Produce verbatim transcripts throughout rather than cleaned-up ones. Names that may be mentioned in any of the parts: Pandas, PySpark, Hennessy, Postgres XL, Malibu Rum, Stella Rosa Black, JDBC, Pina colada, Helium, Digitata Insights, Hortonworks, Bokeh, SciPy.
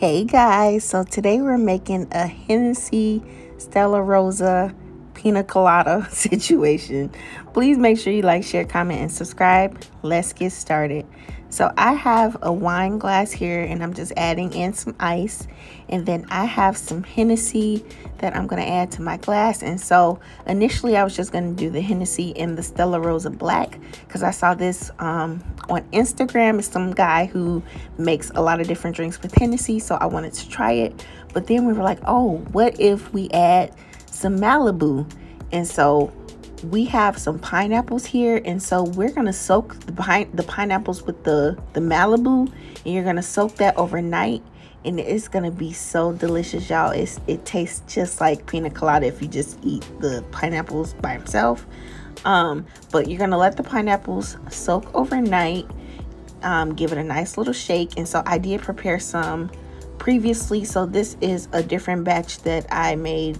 Hey guys, so today we're making a Hennessy Stella Rosa pina colada situation. Please make sure you like, share, comment, and subscribe. Let's get started. So I have a wine glass here and I'm just adding in some ice, and then I have some Hennessy that I'm going to add to my glass. And so initially I was just going to do the Hennessy in the Stella Rosa Black because I saw this um on Instagram. It's some guy who makes a lot of different drinks with Hennessy, so I wanted to try it. But then we were like, oh, what if we add some Malibu? And so we have some pineapples here, and so we're gonna soak the pine the pineapples with the the Malibu, and you're gonna soak that overnight, and it's gonna be so delicious, y'all. It's it tastes just like pina colada if you just eat the pineapples by itself. Um but you're gonna let the pineapples soak overnight, um give it a nice little shake. And so I did prepare some previously, so this is a different batch that I made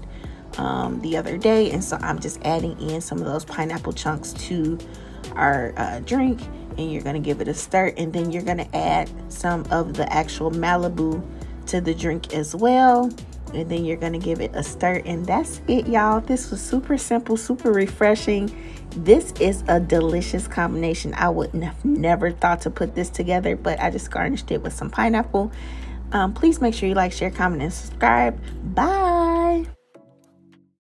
um the other day, and so I'm just adding in some of those pineapple chunks to our uh, drink, and you're gonna give it a stir, and then you're gonna add some of the actual Malibu to the drink as well, and then you're gonna give it a stir. And that's it, y'all. This was super simple, super refreshing. This is a delicious combination. I wouldn't have never thought to put this together, but I just garnished it with some pineapple. Um please make sure you like, share, comment, and subscribe. Bye.